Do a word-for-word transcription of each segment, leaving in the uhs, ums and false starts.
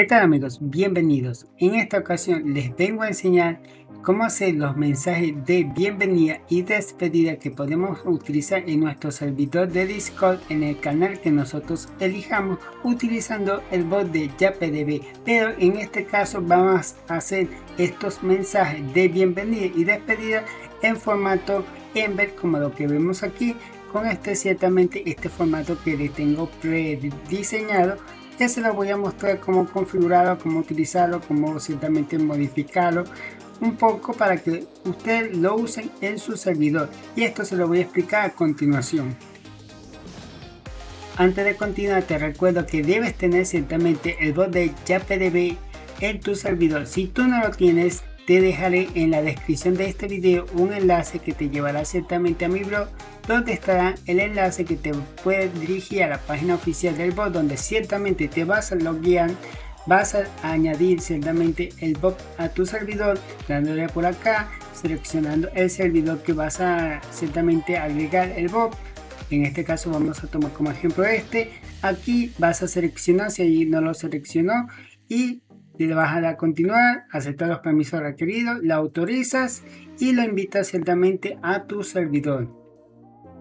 ¿Qué tal amigos? Bienvenidos. En esta ocasión les vengo a enseñar cómo hacer los mensajes de bienvenida y despedida que podemos utilizar en nuestro servidor de Discord en el canal que nosotros elijamos utilizando el bot de Y A G P D B, pero en este caso vamos a hacer estos mensajes de bienvenida y despedida en formato Ember, como lo que vemos aquí, con este ciertamente este formato que le tengo prediseñado. Ya se lo voy a mostrar cómo configurarlo, cómo utilizarlo, cómo ciertamente modificarlo un poco para que ustedes lo usen en su servidor, y esto se lo voy a explicar a continuación. Antes de continuar, te recuerdo que debes tener ciertamente el bot de Y A G P D B en tu servidor. Si tú no lo tienes, te dejaré en la descripción de este video un enlace que te llevará ciertamente a mi blog, donde estará el enlace que te puede dirigir a la página oficial del bot, donde ciertamente te vas a loguear, vas a añadir ciertamente el bot a tu servidor, dándole por acá, seleccionando el servidor que vas a ciertamente agregar el bot. En este caso vamos a tomar como ejemplo este. Aquí vas a seleccionar, si allí no lo seleccionó, y le vas a dar a continuar, aceptar los permisos requeridos, la autorizas y lo invitas ciertamente a tu servidor.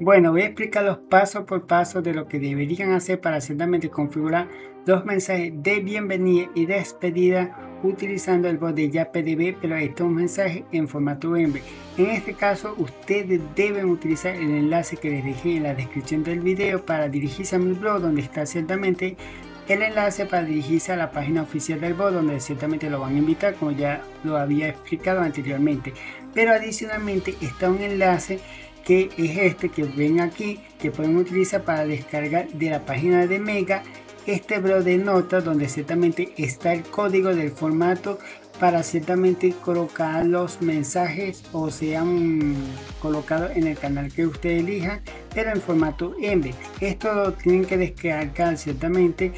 Bueno, voy a explicar los pasos por paso de lo que deberían hacer para ciertamente configurar los mensajes de bienvenida y despedida utilizando el bot de Y A G P D B, pero este es un mensaje en formato Ember. En este caso, ustedes deben utilizar el enlace que les dejé en la descripción del video para dirigirse a mi blog, donde está ciertamente el enlace para dirigirse a la página oficial del bot, donde ciertamente lo van a invitar, como ya lo había explicado anteriormente. Pero adicionalmente está un enlace que es este que ven aquí, que pueden utilizar para descargar de la página de MEGA este blog de notas, donde ciertamente está el código del formato para ciertamente colocar los mensajes o sean colocados en el canal que usted elija, pero en formato Ember. Esto lo tienen que descargar ciertamente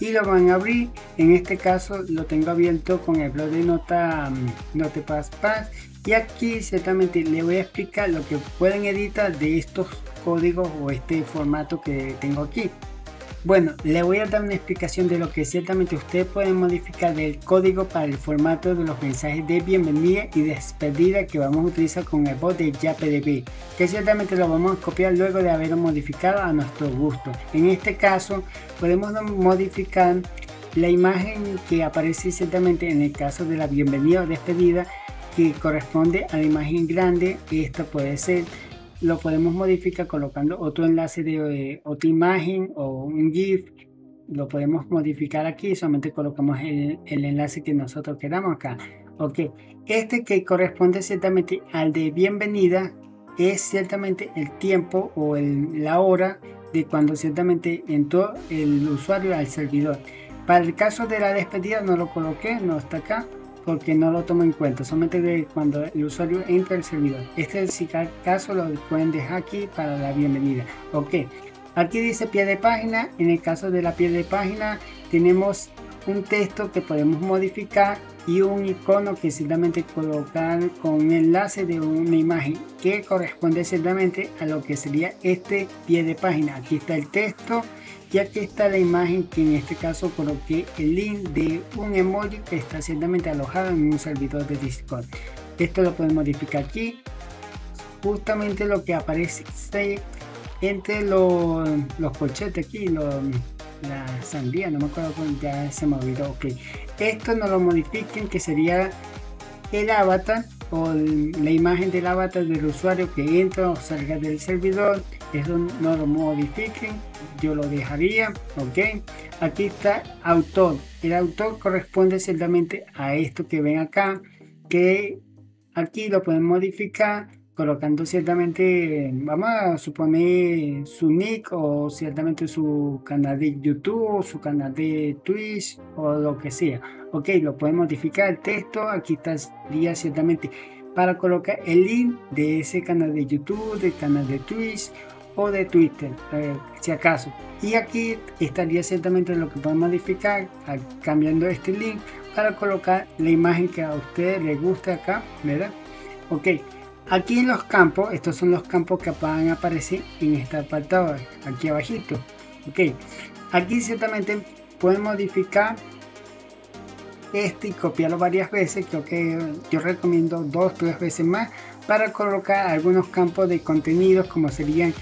y lo van a abrir. En este caso lo tengo abierto con el blog de nota Notepad plus plus, y aquí ciertamente le voy a explicar lo que pueden editar de estos códigos o este formato que tengo aquí. Bueno, le voy a dar una explicación de lo que ciertamente ustedes pueden modificar del código para el formato de los mensajes de bienvenida y despedida que vamos a utilizar con el bot de Y A G P D B, que ciertamente lo vamos a copiar luego de haberlo modificado a nuestro gusto. En este caso podemos modificar la imagen que aparece ciertamente en el caso de la bienvenida o despedida, que corresponde a la imagen grande. Esta puede ser, lo podemos modificar colocando otro enlace de eh, otra imagen o un GIF. Lo podemos modificar aquí, solamente colocamos el, el enlace que nosotros queramos acá. Ok, este que corresponde ciertamente al de bienvenida es ciertamente el tiempo o el, la hora de cuando ciertamente entró el usuario al servidor. Para el caso de la despedida no lo coloqué, no está acá, porque no lo tomo en cuenta, solamente de cuando el usuario entra al servidor. Este si cada caso lo pueden dejar aquí para la bienvenida. Ok, aquí dice pie de página. En el caso de la pie de página tenemos un texto que podemos modificar y un icono que ciertamente colocar con un enlace de una imagen que corresponde ciertamente a lo que sería este pie de página. Aquí está el texto y aquí está la imagen, que en este caso coloqué el link de un emoji que está ciertamente alojado en un servidor de Discord. Esto lo pueden modificar aquí, justamente lo que aparece entre los, los corchetes aquí, los, la sandía, no me acuerdo, ya se me olvidó. Ok, esto no lo modifiquen, que sería el avatar o la imagen del avatar del usuario que entra o salga del servidor. Eso no lo modifiquen, yo lo dejaría. Ok, aquí está autor. El autor corresponde ciertamente a esto que ven acá, que aquí lo pueden modificar colocando ciertamente, vamos a suponer, su nick o ciertamente su canal de YouTube, su canal de Twitch o lo que sea. Ok, lo pueden modificar el texto. Aquí está día ciertamente para colocar el link de ese canal de YouTube, del canal de Twitch o de Twitter, eh, si acaso. Y aquí estaría ciertamente lo que pueden modificar cambiando este link para colocar la imagen que a ustedes les gusta acá, ¿verdad? Ok, aquí en los campos, estos son los campos que van a aparecer en este apartado aquí abajito. Ok, aquí ciertamente pueden modificar este y copiarlo varias veces. Creo que yo recomiendo dos tres veces más para colocar algunos campos de contenidos, como serían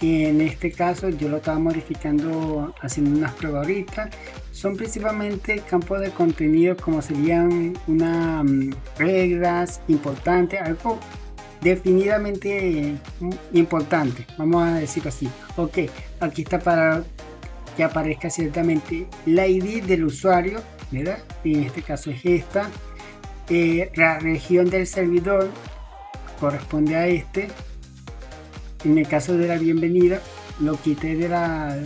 en este caso. Yo lo estaba modificando haciendo unas pruebas ahorita. Son principalmente campos de contenido como serían unas reglas importantes, algo definidamente importante, vamos a decirlo así. Ok, aquí está para que aparezca ciertamente la I D del usuario, ¿verdad? Y en este caso es esta. Eh, la región del servidor corresponde a este. En el caso de la bienvenida, lo quité de la...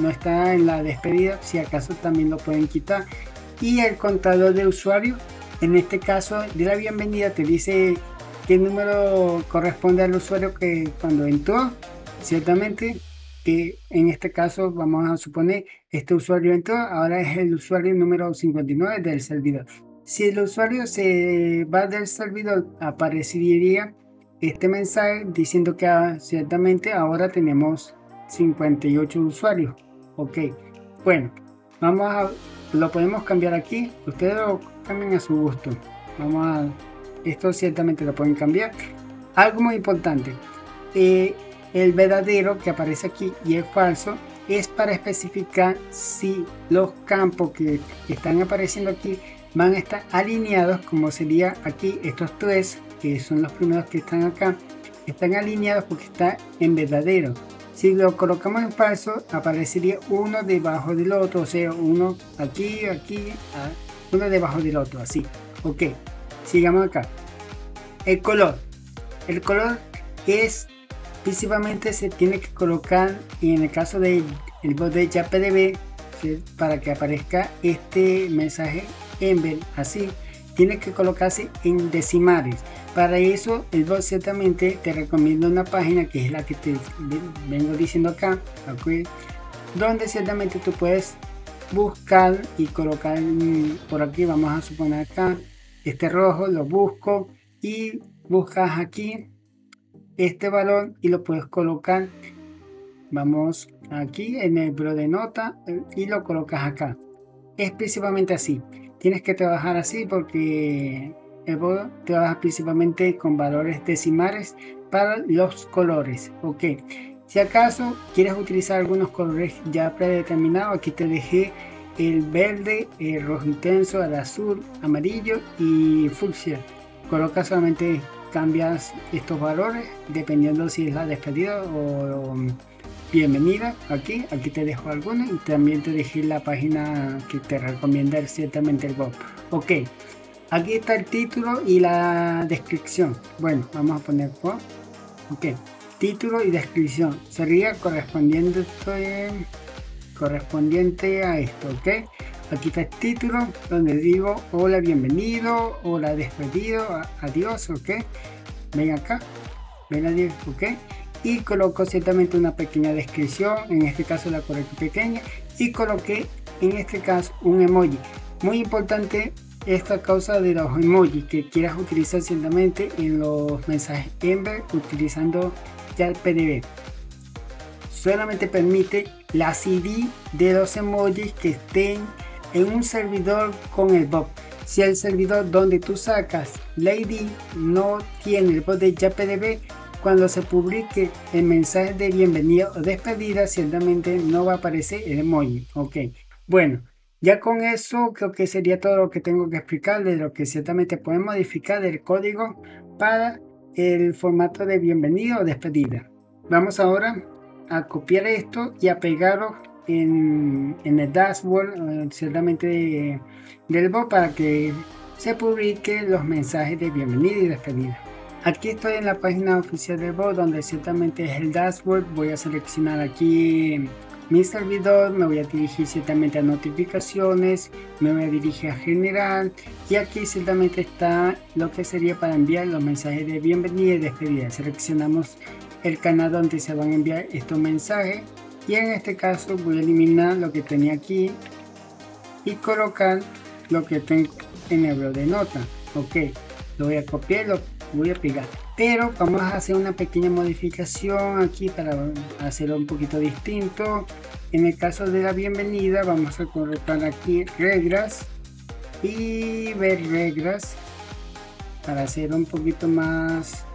no está en la despedida, si acaso también lo pueden quitar. Y el contador de usuario, en este caso de la bienvenida, te dice qué número corresponde al usuario que cuando entró. Ciertamente que en este caso vamos a suponer este usuario entró, ahora es el usuario número cincuenta y nueve del servidor. Si el usuario se va del servidor, aparecería este mensaje diciendo que ah, ciertamente ahora tenemos cincuenta y ocho usuarios. Ok, bueno, vamos a lo podemos cambiar aquí, ustedes lo cambian a su gusto. Vamos a esto, ciertamente lo pueden cambiar. Algo muy importante, eh, el verdadero que aparece aquí y el falso es para especificar si los campos que están apareciendo aquí van a estar alineados, como sería aquí estos tres que son los primeros que están acá, están alineados porque está en verdadero. Si lo colocamos en falso, aparecería uno debajo del otro, o sea, uno aquí, aquí, uno debajo del otro, así. Ok, sigamos acá. El color. El color es, principalmente se tiene que colocar, y en el caso del bot de YAGPDB, ¿sí? Para que aparezca este mensaje en vez, así, tiene que colocarse en decimales. Para eso, el bot ciertamente te recomienda una página que es la que te vengo diciendo acá, ¿okay? Donde ciertamente tú puedes buscar y colocar por aquí. Vamos a suponer acá, este rojo lo busco y buscas aquí este valor y lo puedes colocar. Vamos aquí en el blog de nota y lo colocas acá. Es principalmente así. Tienes que trabajar así porque el bot trabaja principalmente con valores decimales para los colores. Ok, si acaso quieres utilizar algunos colores ya predeterminados, aquí te dejé el verde, el rojo intenso, el azul, amarillo y fucsia. Coloca solamente, cambias estos valores dependiendo si es la despedida o bienvenida. Aquí, aquí te dejo algunos y también te dejé la página que te recomienda ciertamente el bot. Ok, aquí está el título y la descripción. Bueno, vamos a poner por ok, título y descripción sería correspondiente correspondiente a esto. Ok, aquí está el título donde digo hola, bienvenido, hola, despedido, adiós. Ok, ven acá, ven adiós. Ok, y coloco ciertamente una pequeña descripción, en este caso la coloqué pequeña y coloqué en este caso un emoji. Muy importante esta causa de los emojis que quieras utilizar ciertamente en los mensajes Ember utilizando YAGPDB. Solamente permite las I D de los emojis que estén en un servidor con el bot. Si el servidor donde tú sacas la I D no tiene el bot de YAGPDB, cuando se publique el mensaje de bienvenida o despedida, ciertamente no va a aparecer el emoji. Ok, bueno, ya con eso creo que sería todo lo que tengo que explicar de lo que ciertamente pueden modificar del código para el formato de bienvenida o despedida. Vamos ahora a copiar esto y a pegarlo en, en el dashboard ciertamente de, del bot para que se publiquen los mensajes de bienvenida y despedida. Aquí estoy en la página oficial del bot donde ciertamente es el dashboard. Voy a seleccionar aquí mi servidor, me voy a dirigir ciertamente a notificaciones, me voy a dirigir a general y aquí ciertamente está lo que sería para enviar los mensajes de bienvenida y despedida. Seleccionamos el canal donde se van a enviar estos mensajes y en este caso voy a eliminar lo que tenía aquí y colocar lo que tengo en el blog de nota. Ok, lo voy a copiar, lo voy a pegar, pero vamos a hacer una pequeña modificación aquí para hacerlo un poquito distinto. En el caso de la bienvenida vamos a colocar aquí reglas y ver reglas para hacerlo un poquito más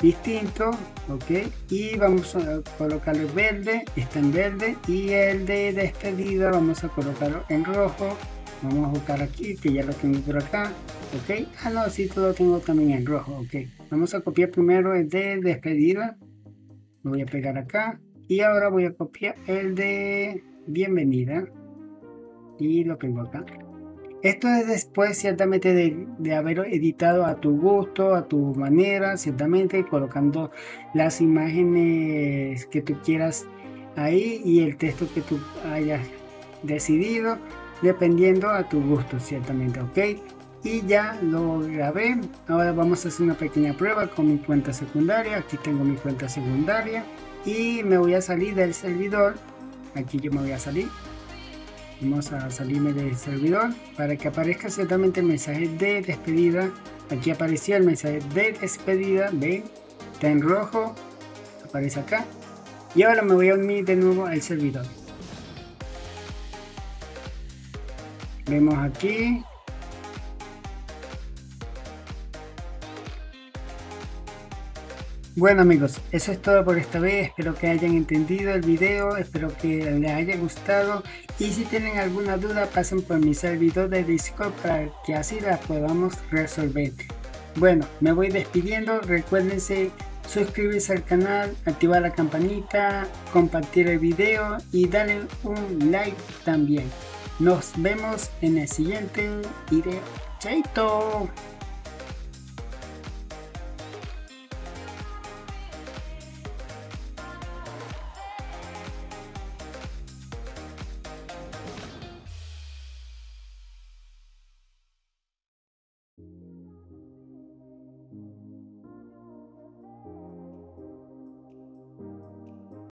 distinto, ok. Y vamos a colocar el verde, está en verde, y el de despedida vamos a colocarlo en rojo. Vamos a buscar aquí, que ya lo tengo por acá, ok. Ah, no, sí, todo lo tengo también en rojo, ok. Vamos a copiar primero el de despedida, lo voy a pegar acá, y ahora voy a copiar el de bienvenida y lo pego acá. Esto es después, ciertamente, de, de haber editado a tu gusto, a tu manera, ciertamente, colocando las imágenes que tú quieras ahí y el texto que tú hayas decidido, dependiendo a tu gusto, ciertamente, ok. Y ya lo grabé. Ahora vamos a hacer una pequeña prueba con mi cuenta secundaria. Aquí tengo mi cuenta secundaria y me voy a salir del servidor. Aquí yo me voy a salir. Vamos a salirme del servidor para que aparezca ciertamente el mensaje de despedida. Aquí apareció el mensaje de despedida, ven, está en rojo, aparece acá. Y ahora me voy a unir de nuevo al servidor. Vemos aquí. Bueno amigos, eso es todo por esta vez, espero que hayan entendido el video, espero que les haya gustado y si tienen alguna duda pasen por mi servidor de Discord para que así la podamos resolver. Bueno, me voy despidiendo, recuérdense suscribirse al canal, activar la campanita, compartir el video y darle un like también. Nos vemos en el siguiente video. ¡Chaito!